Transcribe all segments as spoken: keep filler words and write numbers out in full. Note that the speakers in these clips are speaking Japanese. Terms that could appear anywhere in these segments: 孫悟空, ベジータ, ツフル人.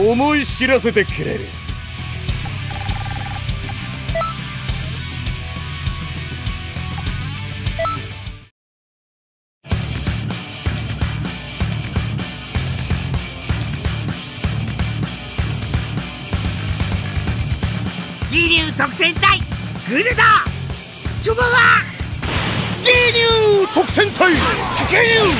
思い知らせてくれる。ギリュウ特戦隊グルド、序盤はギリュウ特戦隊ギリュウ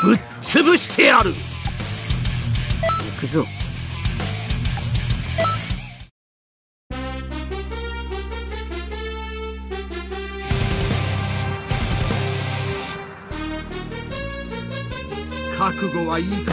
ぶっ潰してやる。行くぞ。覚悟はいいか。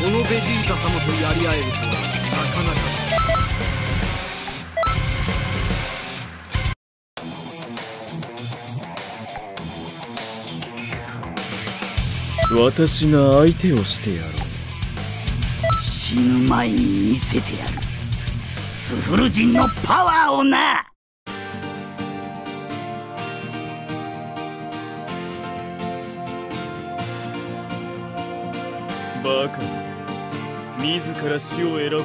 このベジータ様とやり合えるとはなかなか。私が相手をしてやろう。死ぬ前に見せてやる。ツフル人のパワーをな。バカだ。自ら死を選ぶと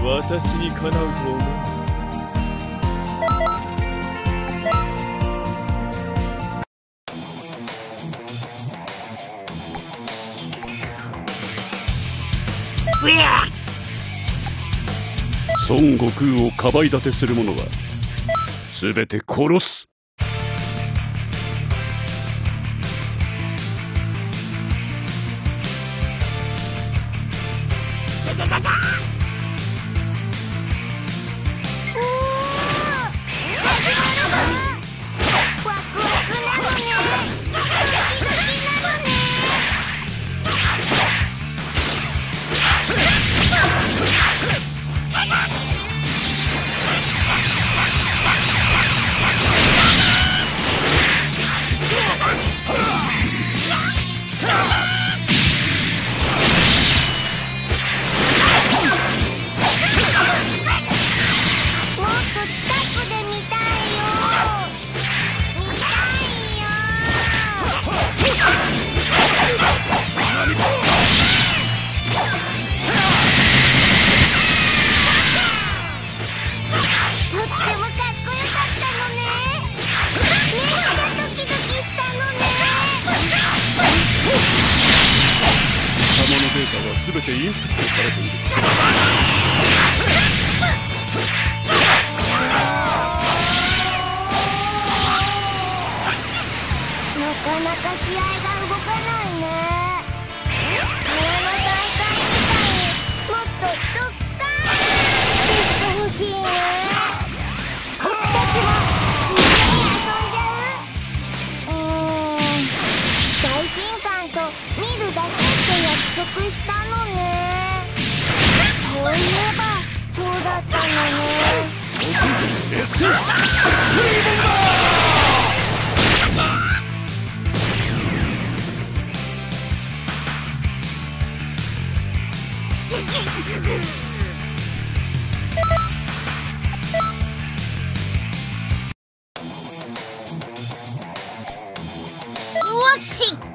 私にかなうと思う。 孫悟空をかばい立てする者は全て殺す。うわっしっ！